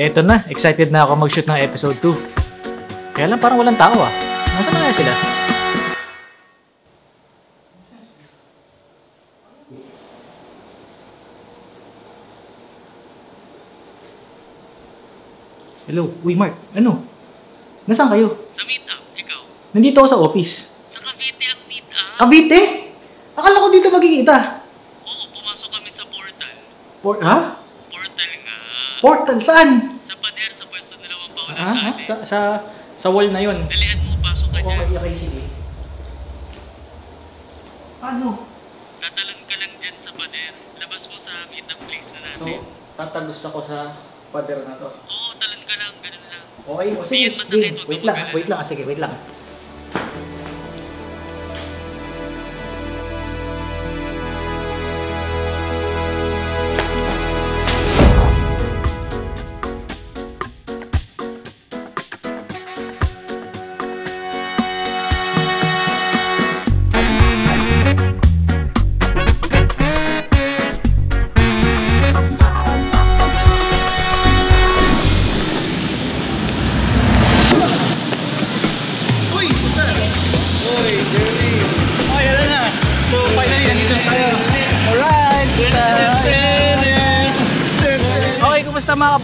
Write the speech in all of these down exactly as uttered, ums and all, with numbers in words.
Eto na, excited na ako mag-shoot ng episode two. Kaya lang parang walang tao ah. Nasaan na kaya sila? Hello, uy Mark, ano? Nasaan kayo? Sa meetup, ikaw? Nandito ako sa office. Sa Cavite ang meetup? Cavite? Akala ko dito magkikita. Oo, pumasok kami sa portal. Por ha? Portal nga. Portal? Saan? Sa pader, sa pwesto nilawang paulan ah, sa, sa, sa wall na yun. Dalihan mo, pasok ka okay, dyan. Okay, okay, sige. Paano? Tatalon ka lang dyan sa pader. Labas mo sa meetup place na natin. So, tatalos ako sa pader na to? Oo, talon ka lang, ganun lang. Okay, o sige. Sige, masakit, wait, wait lang, wait lang. Sige, wait lang.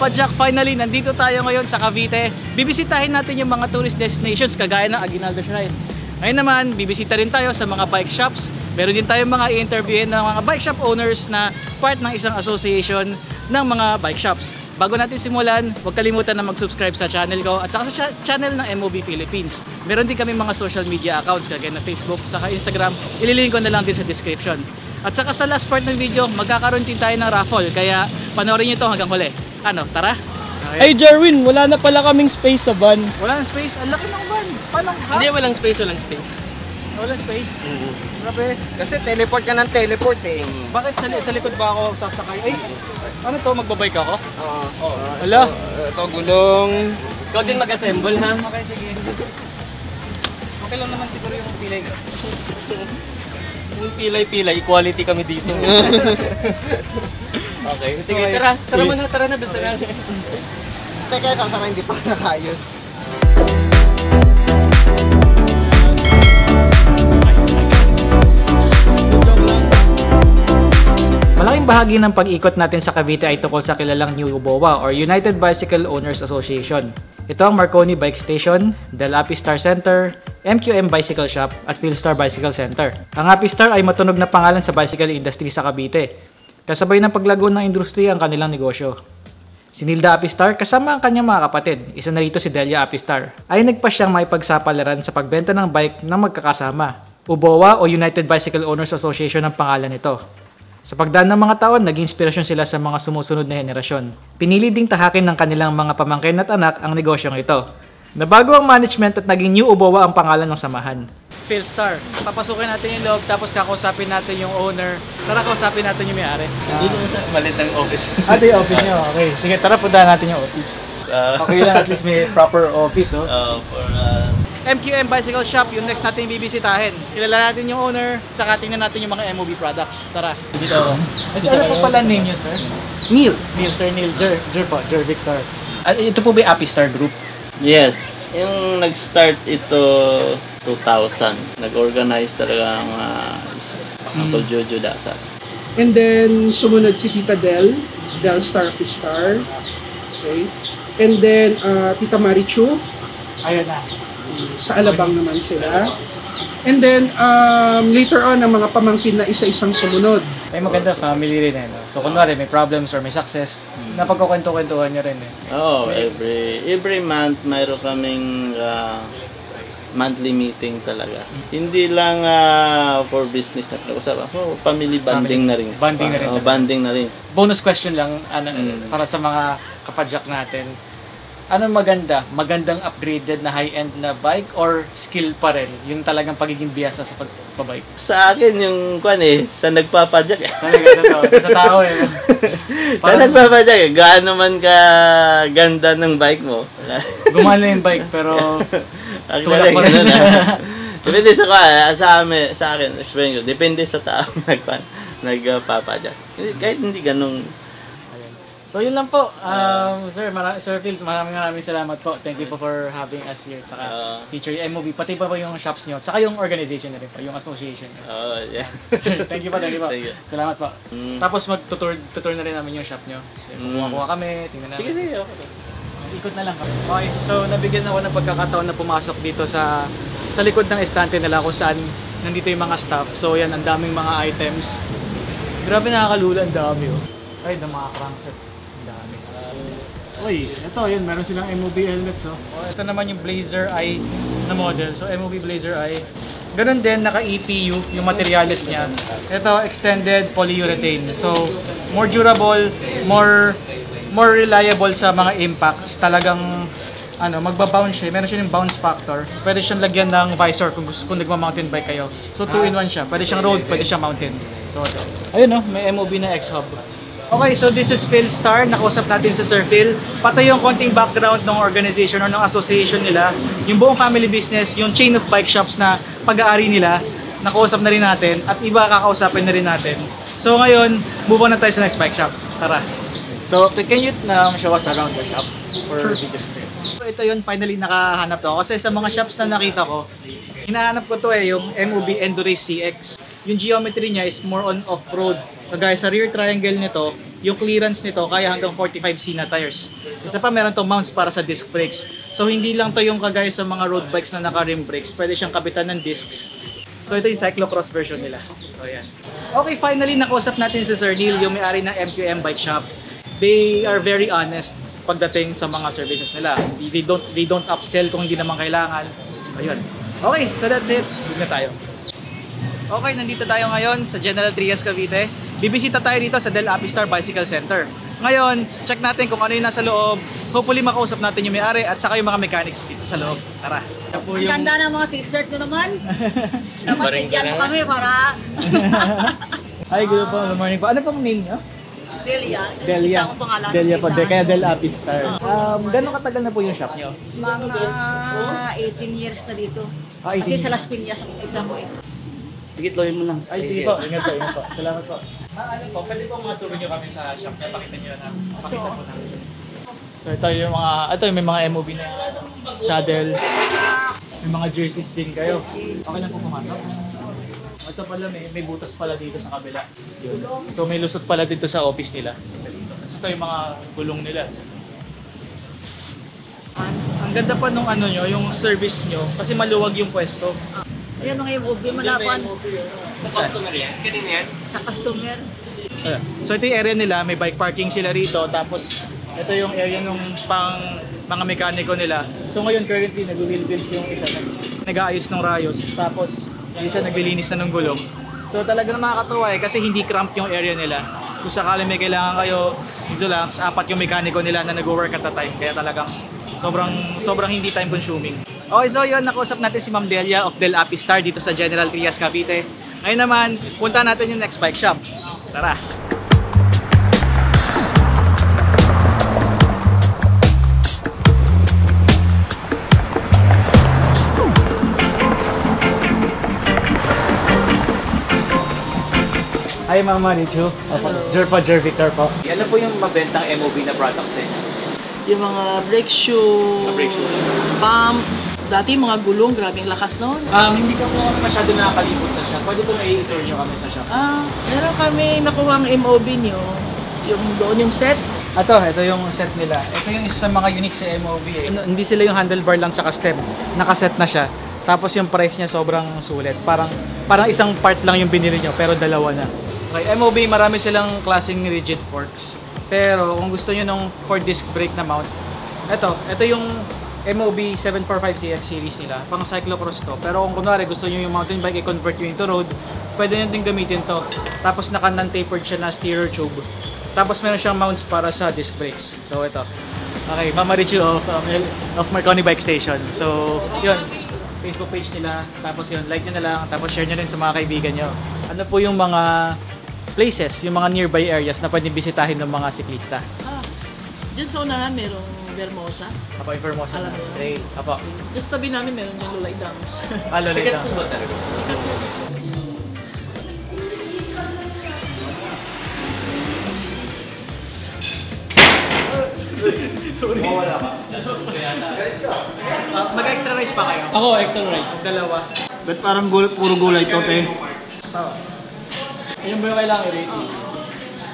Jack, finally, nandito tayo ngayon sa Cavite. Bibisitahin natin yung mga tourist destinations kagaya ng Aguinaldo Shrine. Ngayon naman, bibisita rin tayo sa mga bike shops. Meron din tayong mga i-interviewin ng mga bike shop owners na part ng isang association ng mga bike shops. Bago natin simulan, huwag kalimutan na mag-subscribe sa channel ko at saka sa cha channel ng M O B Philippines. Meron din kami mga social media accounts kagaya na Facebook, saka Instagram. Ililink ko na lang din sa description. At saka sa last part ng video, magkakaroon din tayo ng raffle. Kaya panoorin nyo ito hanggang huli. Ano, tara? Ay, okay. Hey, Jerwin, wala na pala kaming space sa van. Wala na space? Ang laki ng van. Paano ka? Hindi, walang space, walang space. Walang space? Mm-hmm. Grabe. Kasi teleport ka ng teleport eh. Mm-hmm. Bakit sa, sa likod ba ako sasakay? Ay, ano to? Magbabike ako? Oo. Uh, oh, wala. Uh, ito, gulong. Ikaw din mag-assemble ha? Okay, sige. Okay lang naman siguro yung pilay ko. Yung pilay-pilay, equality kami dito. Okay, sige, okay. Tara, tara muna, tara na, basta okay. Na. Teka, sasama hindi pa nakayos. Malaking bahagi ng pag-ikot natin sa Cavite ay tukol sa kilalang New U B O A or United Bicycle Owners Association. Ito ang Marconi Bike Station, Del Apistar Center, M Q M Bicycle Shop at FilStar Bicycle Center. Ang Apistar ay matunog na pangalan sa bicycle industry sa Cavite. Kasabay ng paglago ng industriya ang kanilang negosyo. Si Nilda Apistar kasama ang kanyang mga kapatid, isa na rito si Delia Apistar, ay nagpa siyang makipagsapalaran sa pagbenta ng bike na magkakasama. U B O A o United Bicycle Owners Association ang pangalan nito. Sa pagdaan ng mga taon, naging inspirasyon sila sa mga sumusunod na henerasyon. Pinili ding tahakin ng kanilang mga pamangkin at anak ang negosyong ito. Nabago ang management at naging New U B O A ang pangalan ng samahan. FilStar, papasukin natin yung loob tapos kakausapin natin yung owner. Tara, kausapin natin yung may-ari. Hindi uh, malit ang office. Ah, ito yung office niyo. Okay, sige, tara, puntahan natin yung office. Uh, okay lang, at least may proper office. Oh. Uh, for, uh... M Q M Bicycle Shop, yung next natin bibisitahin. Kilala natin yung owner, saka tingnan natin yung mga M O B products. Tara. Dito. Kasi ano po pala name nyo, sir? Neil. Neil, sir Neil. Jer, Jer po, Jer Victor. Uh, ito po ba yung Apistar Group? Yes. Yung nag-start ito two thousand. Nag-organize talaga ang uh, Uncle Jojo Dasas. And then, sumunod si Tita Del, Delstar Apistar. Okay. And then, uh, Tita Mari Chu. Ayun na. Sa Alabang naman sila. And then, um, later on, ang mga pamangkin na isa-isang sumunod. Ay maganda, family rin eh. No? So, kunwari, may problems or may success, hmm. napagkukwento-kwentuhan nyo rin eh. Oo, oh, every, every month, mayroon kaming uh, monthly meeting talaga. Hmm. Hindi lang uh, for business na pinag-usapan. So, family bonding family. na rin. Bonding pa, na rin. Oh, bonding na rin. Bonus question lang ano, hmm. para sa mga kapadyak natin. Ano maganda? Magandang upgraded na high-end na bike or skill pa rin? Yung talagang pagiging biyasa sa pagbabike? Sa akin yung kwan eh, sa nagpapadyak eh. Talaga totoo, sa tao eh. Parang, sa nagpapadyak eh, gaano man ka ganda ng bike mo. Gumana yung bike pero tulak pa rin. Depende sa kwan, sa, amin, sa akin, explain ko, depende sa tao nagpapadyak. Kahit hindi ganong... So yun lang po. Um, uh, sir, mara- Sir Phil, maraming maraming salamat po. Thank you po for having us here. Saka uh, feature yung M O B, pati pa po yung shops niyo. Saka yung organization na rin po, yung association. Oo, uh, yeah. Thank you po, thank you po. Thank you. Salamat po. Mm. Tapos mag-tutor na rin namin yung shop niyo. Kukuha mm. kami, tingnan namin. Sige, sige. Okay. Ikot na lang kami. Okay, so nabigyan ako ng pagkakataon na pumasok dito sa sa likod ng estante nila kung saan nandito yung mga staff. So yan, ang daming mga items. Grabe nakakalula, ang dami oh. Ay, ng mga crankset. Ang dami. Uh, Uy, ito yun, meron silang M O B helmets oh. Oh, ito naman yung Blazer Eye na model. So M O B Blazer Eye. Ganun din, naka-E P U yung materials niya. Ito, extended polyurethane. So, more durable, more more reliable sa mga impacts. Talagang ano, magba-bounce siya. Meron siya yung bounce factor. Pwede siyang lagyan ng visor kung gusto kung nagma-mountain bike kayo. So two in one siya. Pwede siyang road, pwede siyang mountain. So ito. Ayun no, may M O B na X-Hub. Okay, so this is FilStar. Nakausap natin sa Sir Phil. Patay yung konting background ng organization or ng association nila. Yung buong family business, yung chain of bike shops na pag-aari nila. Nakausap na rin natin at iba kakausapin na rin natin. So ngayon, move on na tayo sa next bike shop. Tara. So, can you um, show us around the shop for sure. Video? So, ito yun, finally nakahanap ko. Kasi sa mga shops na nakita ko, hinahanap ko to eh, yung M O B Endurace C X. Yung geometry niya is more on off-road. Kagaya sa rear triangle nito, yung clearance nito kaya hanggang forty-five C na tires. Isa pa, meron to mounts para sa disc brakes. So, hindi lang to yung kagaya sa mga road bikes na naka-rim brakes. Pwede siyang kapitan ng discs. So, ito yung cyclocross version nila. So, yan. Okay, finally, nakausap natin si Sir Neil, yung may-ari ng M Q M Bike Shop. They are very honest pagdating sa mga services nila. They don't they don't upsell kung hindi naman kailangan. Ayun. Okay, so that's it. Dito na tayo. Okay, nandito tayo ngayon sa General Trias, Cavite. Bibisita tayo dito sa Del Apistar Bicycle Center. Ngayon, check natin kung ano yung nasa loob. Hopefully makausap natin yung may-ari at saka yung mga mechanics dito sa loob. Tara. Ang ganda ng mga t-shirt ko naman. Napatigyan mo kami para. Hi, good uh, morning po. Ano pong name niyo? Delia. Delia. Delia po. Kaya Del Apistar. Um, Gano'ng katagal na po yung shop niyo? Mga eighteen years na dito. Ah, eighteen. Kasi sa Las Piñas ang umpisa ko eh. Sige, tuloyin mo lang. Ay, sige po. Ingat po, ingat po. Salamat po. Ah, ano po, pwede po mga turo niyo kami sa shop niya. Pakita niyo na. Pakita po namin. So ito yung mga, ito yung may mga M O B na yung saddle. May mga jerseys din kayo. Okay lang po pumatok. Ito pala, may, may butas pala dito sa kabila. Yun. So may lusot pala dito sa office nila. Kasi ito yung mga gulong nila. Ang ganda pa nung ano nyo, yung service nyo, kasi maluwag yung pwesto. Ayan mga M O B, malapan. Sa customer yan? Kanina yan? Sa customer. So ito yung area nila, may bike parking sila rito. Tapos ito yung area nung pang mga mekaniko nila. So ngayon currently, nag-wheel build yung isa. Nag-aayos ng rayos. Tapos yung isa naglilinis na ng gulong. So talaga na makakatawa eh kasi hindi cramped yung area nila. Kung sakali may kailangan kayo, dito lang, sa apat yung mekaniko nila na nag-work at the time. Kaya talagang sobrang sobrang hindi time consuming. Okay, so yun, nakausap natin si Ma'am Delia of Del Apistar dito sa General Trias, Cavite. Ngayon naman, punta natin yung next bike shop. Tara! Hi Ma'am Mari Chu. Jerpa Jervitar po. Ano po yung mabentang M O B na products eh? Yung mga brake shoe, ah, brake shoe. Pump. Dati mga gulong, grabing lakas noon. Um, hindi ka po masyado nakakalipot sa shop. Pwede po i-tour nyo kami sa shop. Ah, meron kami nakuha ang M O B nyo. Yung doon yung set. Ato, ito yung set nila. Ito yung isa sa mga unique sa M O B eh. Hindi sila yung handlebar lang sa stem. Nakaset na siya. Tapos yung price niya sobrang sulit. Parang parang isang part lang yung binili nyo pero dalawa na. Okay, M O B, marami silang klaseng rigid forks. Pero kung gusto nyo ng four disc brake na mount, ito, ito yung M O B seven forty-five C X series nila, pang cyclocross to. Pero kung kunwari gusto nyo yung mountain bike, i-convert nyo into road, pwede nyo din gamitin to. Tapos naka non-tapered siya na steerer tube. Tapos meron siyang mounts para sa disc brakes. So ito. Okay, Mama Richu of, of Marconi Bike Station. So, yun. Facebook page nila. Tapos yun, like nyo na lang. Tapos share nyo rin sa mga kaibigan nyo. Ano po yung mga places, yung mga nearby areas na pwedeng bisitahin ng mga siklista. Ah, dyan sa unahan merong Vermosa. Apo, yung Vermosa na trail. Apo. Just tabi namin meron yung Lola Idang's. Ah, Lola Idang's. Sikat po ba talaga? Sikat po. Sorry. Mawala ka. Galit ka. Uh, Mag-extra rice pa kayo? Ako, extra rice. Dalawa. Ba't parang gul puro gulay to, te? Oo. Ayun ba yung kailangan i-rate?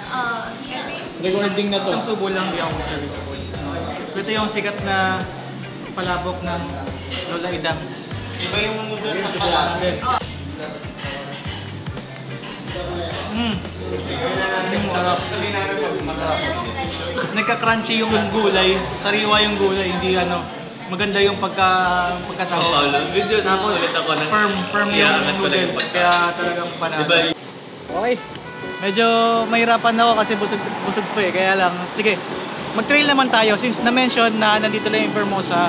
Ah, every... Recording na to. Isang subo lang, di ako serving subo. Ito yung sikat na palabok ng Lola Idang's. Iba yung noodles ng palabok. Mmm. Masarap. Masarap. Nagka-crunchy yung gulay. Sariwa yung gulay. Hindi ano. Maganda yung pagka pagkasabaw. Oo, oh, video na ako ulit ako. Firm, firm yeah, yung noodles. Kaya talagang panalo. Diba? Okay. Medyo mahirapan ako kasi busog, busog pa eh. Kaya lang, sige. Mag-trail naman tayo. Since na-mention na nandito lang yung Vermosa,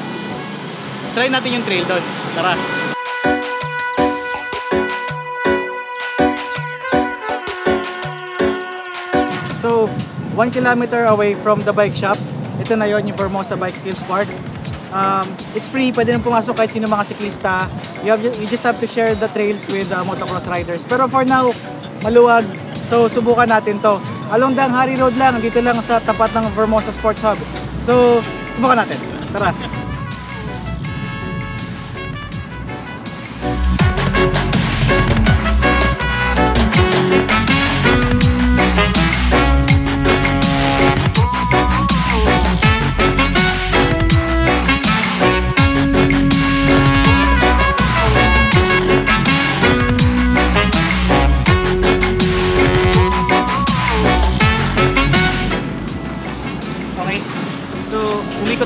try natin yung trail doon. Tara! So, one kilometer away from the bike shop. Ito na yon yung Vermosa Bike Skills Park. Um, it's free. Pwede nang pumasok kahit sino mga siklista. You, have, you just have to share the trails with uh, motocross riders. Pero for now, maluwag. So, subukan natin to. Along Daang Hari Road lang, dito lang sa tapat ng Vermosa Sports Hub. So, subukan natin. Tara!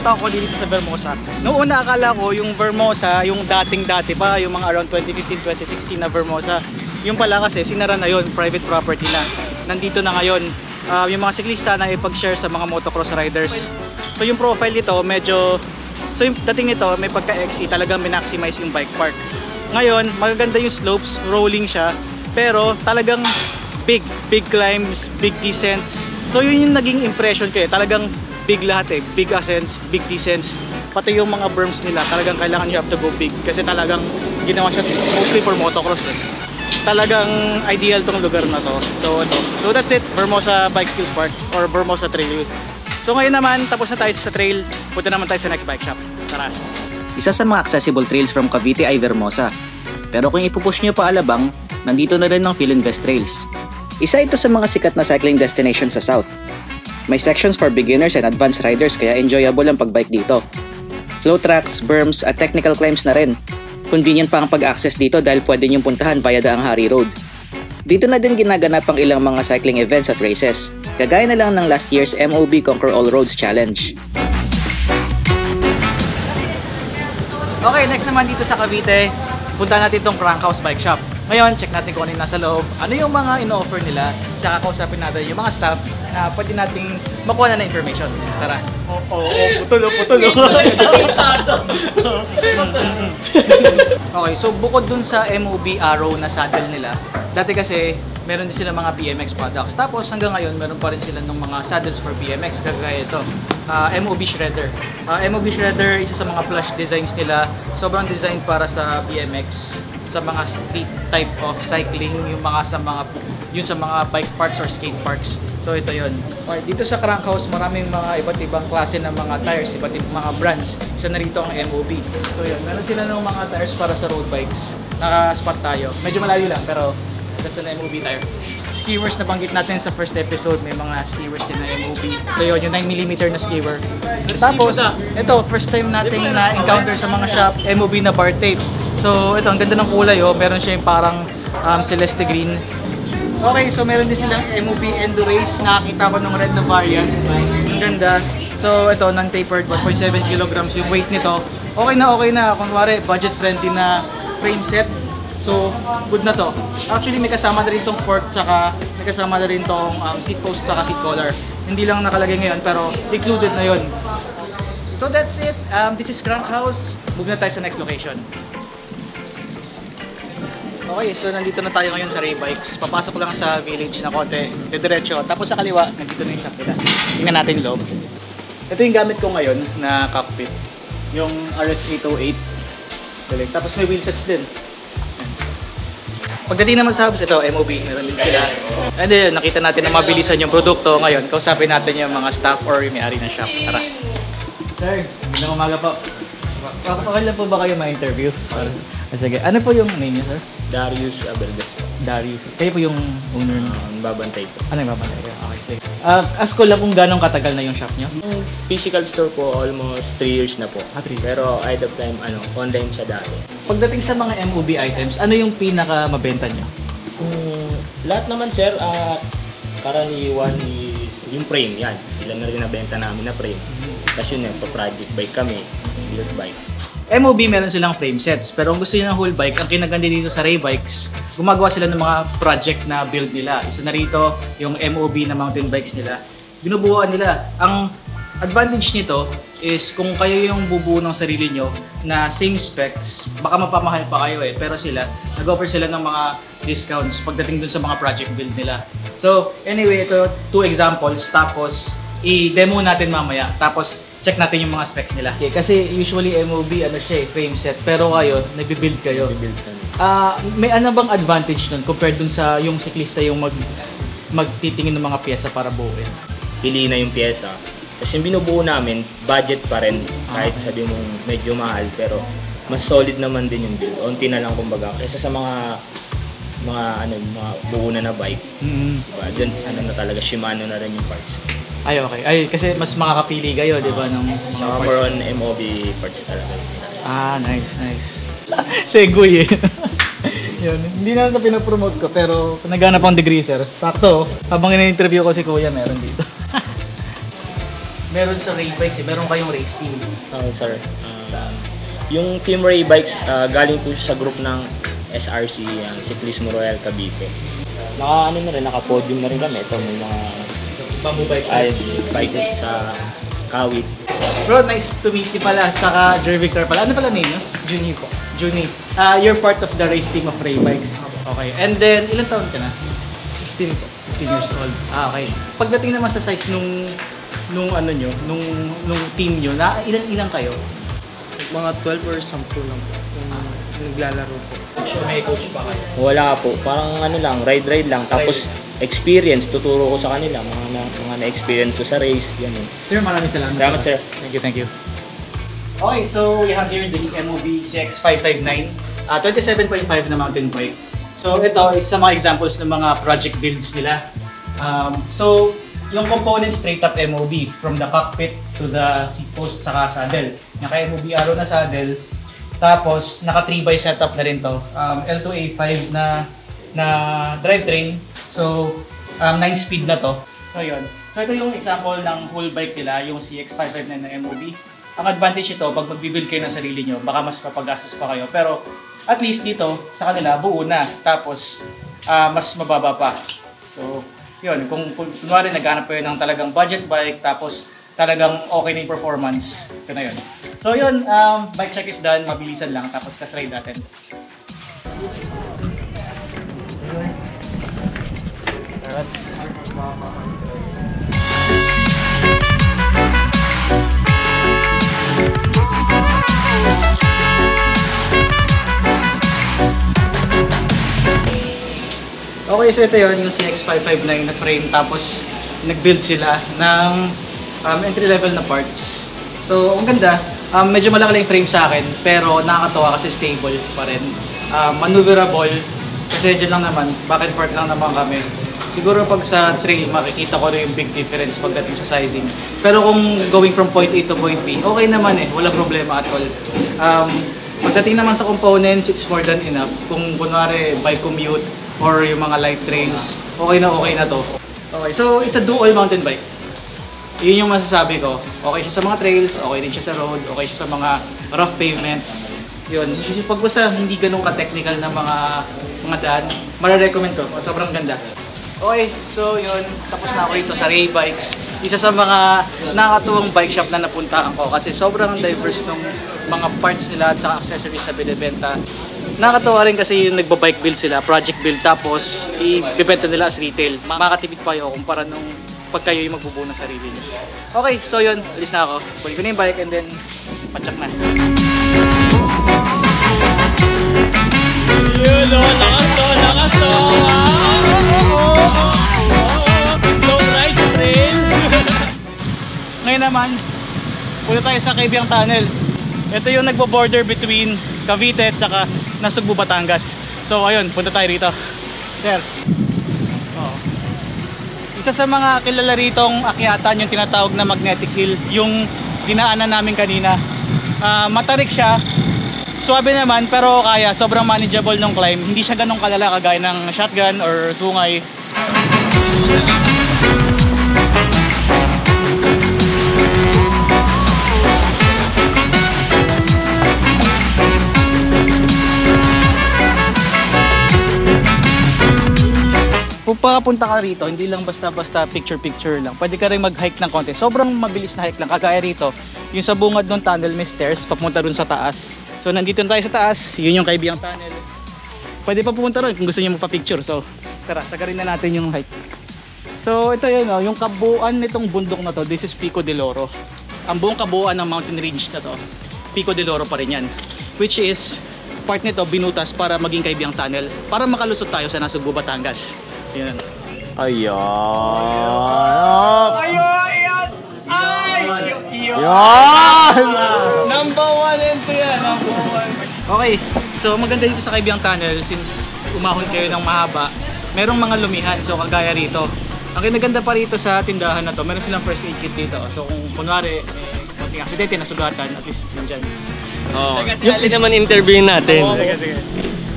Ako dito sa Vermosa. Noong una akala ko yung Vermosa, yung dating-dati pa, yung mga around twenty fifteen twenty sixteen na Vermosa. Yung pala kasi sinara na yon, private property na. Nandito na ngayon uh, yung mga siklista na ipag-share sa mga motocross riders. So yung profile nito medyo so yung dating nito may pagka-X C, talagang minaximize yung bike park. Ngayon, magaganda yung slopes, rolling siya, pero talagang big, big climbs, big descents. So yun yung naging impression ko eh. Talagang big lahat eh, big ascents, big descents, pati yung mga berms nila, talagang kailangan you have to go big kasi talagang ginawa siya mostly for motocross eh. Talagang ideal tong lugar na to. So ito, so that's it, Vermosa Bike Skills Park or Vermosa Trail. So ngayon naman, tapos na tayo sa trail, punta naman tayo sa next bike shop. Tara! Isa sa mga accessible trails from Cavite ay Vermosa. Pero kung ipupush nyo pa Alabang, nandito na rin ng PhilInvest Trails. Isa ito sa mga sikat na cycling destination sa South. May sections for beginners and advanced riders kaya enjoyable ang pagbike dito. Flow tracks, berms at technical climbs na rin. Convenient pa ang pag-access dito dahil pwede niyong puntahan via Daang Hari Road. Dito na din ginaganap ang ilang mga cycling events at races, kagaya na lang ng last year's M O B Conquer All Roads Challenge. Okay, next naman dito sa Cavite, punta natin itong Crank House Bike Shop. Ngayon, check natin kung ano yung nasa loob, ano yung mga in-offer nila, saka kausapin natin yung mga staff na pwede nating makuha na na information. Tara. Oo, oh, oh, oh, putulo, putulo. Okay, so bukod dun sa M O B Arrow na saddle nila, dati kasi meron din sila mga B M X products. Tapos hanggang ngayon, meron pa rin sila ng mga saddles for B M X, kagaya ito. Uh, M O B Shredder. Uh, M O B Shredder, isa sa mga plush designs nila. Sobrang design para sa B M X, sa mga street type of cycling, yung mga sa mga yung sa mga bike parks or skate parks. So ito yun. Okay, dito sa Crank House, maraming mga iba't ibang klase ng mga tires, iba't ibang mga brands. Isa na rito ang M O B. So yun, meron sila ng mga tires para sa road bikes. Naka-spot tayo. Medyo malayo lang, pero that's an M O B tire. Skewers na banggit natin sa first episode, may mga skewers din na M O B. Ito yun, yung nine millimeter na skewer. Tapos, ito, first time natin na-encounter sa mga shop, M O B na bar tape. So, ito, ang ganda ng kulay, oh. Meron siya yung parang um, celeste green. Okay, so meron din silang M O B Endurace. Nakakita ko ng red na variant. Ang ganda. So, ito, non-tapered, one point seven kilograms yung weight nito. Okay na, okay na. Kunwari, budget-friendly na frame set. So, good na to. Actually, may kasama na rin tong fork, saka may kasama na rin tong um, seat post, saka seat collar. Hindi lang nakalagay ngayon, pero included na yun. So, that's it. Um, this is Crank House. Move na tayo sa next location. Okay, so nandito na tayo ngayon sa Raye Bikes. Papasok lang sa village na konti, diretso. Tapos sa kaliwa, nandito na yung shop nila. Tingnan natin yung loob. Ito yung gamit ko ngayon na cockpit. Yung R S eight oh eight. Tapos may wheelsets din. Pagdating naman sa hubs, ito, M O B, meron din sila. And then, nakita natin na mabilisan yung produkto. Ngayon, kausapin natin yung mga staff or yung may-ari ng shop. Tara. Sir, magandang umaga po. Pakakailan po ba kayo ma-interview? Sige. Ano po yung name niyo, sir? Darius Abeldes po. Darius. Kayo po yung owner niyo? Uh, babantay po. Ano yung babantay po? Okay, sige. Uh, ask ko lang kung gano'ng katagal na yung shop niyo? Yung physical store po, almost three years na po. Ah, three years. Pero at the time, ano, online siya dati. Pagdating sa mga M O B items, ano yung pinaka-mabenta niyo? Um, lahat naman, sir. Uh, currently, one is yung frame. Yan. Ilan na rin nabenta namin na frame. Tapos yun, nagpa-project bike kami. Wheels bike. M O B meron silang frame sets, pero kung gusto niyo ng whole bike, ang kinaganda dito sa Raye Bikes, gumagawa sila ng mga project na build nila. Isa na rito yung M O B na mountain bikes nila. Binubuuan nila. Ang advantage nito is kung kayo yung bubuo ng sarili nyo na same specs, baka mapamahal pa kayo eh, pero sila, nag-offer sila ng mga discounts pagdating dun sa mga project build nila. So anyway, ito two examples, tapos i-demo natin mamaya, tapos check natin yung mga specs nila. Okay, kasi usually M O B ano siya, frame set, pero kayo nabibuild kayo. Nabibuild kayo. Ah, uh, may ano bang advantage nun compared dun sa yung siklista yung mag magtitingin ng mga piyesa para buuin? Pili na yung piyesa. Kasi yung binubuo namin, budget pa rin kahit okay. Sabi mong medyo mahal, pero mas solid naman din yung build. Unti na lang kumbaga kaysa sa mga mga ano, mga buo na na bike. Mm-hmm. Diba? Diyan ano na talaga, Shimano na rin yung parts. Ay, okay. Ay, kasi mas makakapili kayo, di ba? Nung mga more on M O B parts talaga. Ah, nice, nice. Segway eh. Yun. Hindi naman sa pinapromote ko, pero naghanap akong degreaser. Sakto, habang in-interview ko si Kuya, meron dito. Meron sa Raye Bikes eh. Meron kayong race team. Oh, sir. Uh, yung team Raye Bikes, uh, galing po sa group ng S R C, ang Ciclismo Royal Cavite. Naka, ano na rin, naka-podium na rin kami. Ito, may mga Bamboo Bike Fest. Bike Fest sa Kawit. Bro, nice to meet you pala. Saka Jer Victor pala. Ano pala name nyo? Juni po. Juni. Uh, you're part of the race team of Raye Bikes. Okay. And then, ilan taon ka na? fifteen po. fifteen years old. Ah, okay. Pagdating naman sa size nung nung ano nyo, nung, nung team nyo, na ilan-ilan kayo? Mga twelve or ten lang po. Yung ah. Naglalaro po. So, may coach pa kayo? Wala po. Parang ano lang, ride-ride lang. Tapos, ride. Experience, tuturo ko sa kanila, mga, mga na-experience ko sa race, ganun. Sir, maraming salamat. Salamat, sir. Thank you, thank you. Okay, so we have here the M O B C X five five nine, uh, twenty-seven point five na mountain bike. So ito, isa mga examples ng mga project builds nila. Um, so, yung components straight up M O B, from the cockpit to the seat post, saka saddle. Naka-M O B arrow na saddle, tapos naka three by setup na rin to. Um, L two A five na, na drivetrain. So, um, nine speed na to. So, yun. So, ito yung example ng whole bike nila, yung C X five five nine ng M O B. Ang advantage ito, pag mag-build kayo ng sarili nyo, baka mas papagastos pa kayo. Pero, at least dito, sa kanila, buo na. Tapos, uh, mas mababa pa. So, yun. Kung kunwari, naghanap kayo ng talagang budget bike, tapos talagang okay na yung performance. Ito na yun. So, yun. Um, bike check is done. Mabilisan lang. Tapos, test ride natin. That's okay, so ito yun, yung C X five five nine na frame, tapos nag-build sila ng um, entry-level na parts. So, ang ganda, um, medyo malaki yung frame sa akin, pero nakakatawa kasi stable pa rin. Um, maneuverable, kasi dyan lang naman, back and forth lang naman kami. Siguro pag sa trail, makikita ko rin yung big difference pagdating sa sizing. Pero kung going from point A to point B, okay naman eh. Walang problema at all. Um, pagdating naman sa components, it's more than enough. Kung kunwari bike commute or yung mga light trails, okay na okay na to. Okay, so it's a do-all mountain bike. Yun yung masasabi ko. Okay siya sa mga trails, okay din siya sa road, okay siya sa mga rough pavement. Yun, pag basta hindi ganun ka-technical na mga, mga daan, mararecommend ko. Sobrang ganda. Okay, so yun, tapos na ako dito sa Raye Bikes. Isa sa mga nakakatuwang bike shop na napuntaan ko kasi sobrang diverse ng mga parts nila at saka accessories na binibenta. Nakakatuwa rin kasi yung nagbabike build sila, project build, tapos ibibenta nila as retail. Makakatipid pa kayo kumpara nung pag kayo yung magbubuo ng sarili niyo. Okay, so yun, alis na ako. Balik ko na yung bike and then patsak na. Yun, lakas, lakas! Ngayon naman, punta tayo sa Cavite Tunnel. Ito yung nagbo-border between Cavite at saka Nasugbu, Batangas. So ayun, punta tayo rito. There. Oh. Isa sa mga kilala ritong akyatan yung tinatawag na Magnetic Hill, yung dinaanan namin kanina. Uh, matarik siya, suabe naman pero kaya, sobrang manageable nung climb. Hindi siya ganong kalala kagaya ng shotgun or sungay. Kung pakapunta ka rito, hindi lang basta-basta picture-picture lang. Pwede ka rin mag-hike ng konti. Sobrang mabilis na hike lang. Kagaya rito, yung sa bungad ng tunnel, may stairs papunta dun sa taas. So nandito na tayo sa taas. Yun yung Kaybiang Tunnel. Pwede pa pumunta ron kung gusto niyo magpa-picture. So tara, sagarin na natin yung hike. So ito yun, oh, yung kabuuan nitong bundok na to. This is Pico de Loro. Ang buong kabuuan ng mountain range na to, Pico de Loro pa rin yan. Which is, part nito binutas para maging Kaybiang Tunnel. Para makalusot tayo sa Nasugbu, Batangas. Ayan. Ayan. Ayan. Ayan. Ayan. Number one and two yan. Number one. Okay. So maganda dito sa Kaybiang Tunnel, since umahon kayo ng mahaba, merong mga lumihan. So kagaya rito. Ang kinaganda pa rito sa tindahan na to, meron silang first aid kit dito. So kung kunwari, may aksidente na sugatan, at least nandyan. Oo. Alin naman interviewin natin. Oo.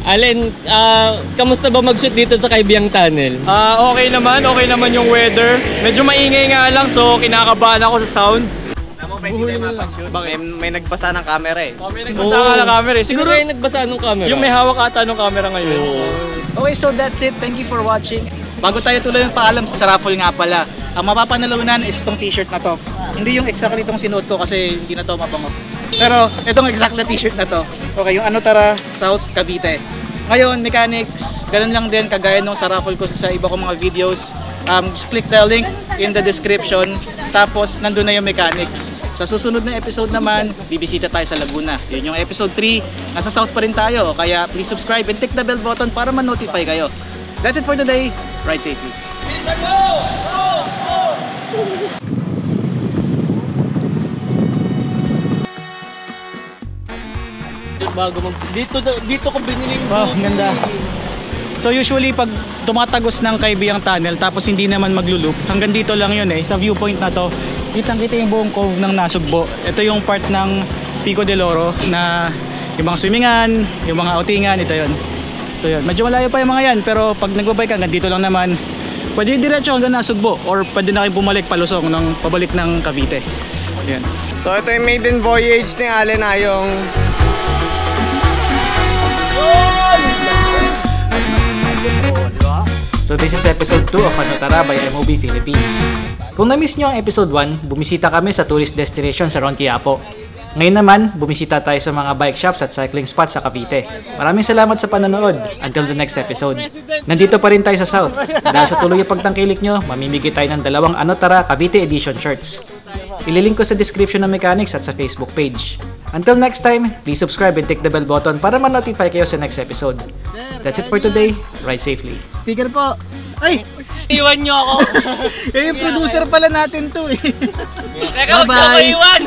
Alin, uh, kamusta ba mag-shoot dito sa Kaybiang Tunnel? Uh, okay naman, okay naman yung weather. Medyo maingay nga lang, so kinakabahan ako sa sounds. Alam mo, pwede tayo mapag-shoot. May, may nagbasa ng camera eh. Oh, may nagbasa oh. ng camera eh. Siguro yung nagbasa ng camera. Yung may hawak ata ng camera ngayon. Oh. Okay, so that's it. Thank you for watching. Bago tayo tuloy ng paalam, sa raffle nga pala. Ang mapapanalunan is itong t-shirt na to. Hindi yung exactly itong sinuot ko kasi hindi na to mabango. Pero itong exact na t-shirt na to. Okay, yung Ano Tara, South Cavite. Ngayon, mechanics, ganun lang din kagaya nung sa raffle ko sa iba kong mga videos. Um, just click the link in the description. Tapos, nandun na yung mechanics. Sa susunod na episode naman, bibisita tayo sa Laguna. Yun yung episode three. Nasa South pa rin tayo. Kaya please subscribe and click the bell button para ma-notify kayo. That's it for today. Ride safely. Bago mag dito dito ko binili. Wow, ganda. So usually pag tumatagos ng Kaybiang Tunnel tapos hindi naman maglo-loop, hanggang dito lang 'yun eh. Sa viewpoint na 'to, kitang-kita yung buong cove ng Nasugbu. Ito yung part ng Pico de Loro na yung mga swimmingan, yung mga outingan, ito 'yun. So 'yun, medyo malayo pa yung mga 'yan, pero pag nagbo-bike hanggang dito lang naman. Pwede diretso hanggang Nasugbu or pwede na kayo bumalik palusong nang pabalik ng Cavite. 'Yan. So ito yung maiden voyage ni Allen Ayong. So this is episode two of Ano Tara by M O B Philippines. Kung na-miss nyo ang episode one, bumisita kami sa tourist destinations around Quiapo. Ngayon naman, bumisita tayo sa mga bike shops at cycling spots sa Cavite. Maraming salamat sa panonood. Until the next episode. Nandito pa rin tayo sa South. Dahil sa tuloy yung pagtangkilik nyo, mamimigay tayo ng dalawang Ano Tara Cavite Edition shirts. Ililink ko sa description ng mechanics at sa Facebook page. Until next time, please subscribe and click the bell button para ma-notify kayo sa next episode. That's it for today. Ride safely. Sticker po. Ay! Iwan nyo ako. Eh, producer pala natin to eh. Teka, huwag nyo ko iwan.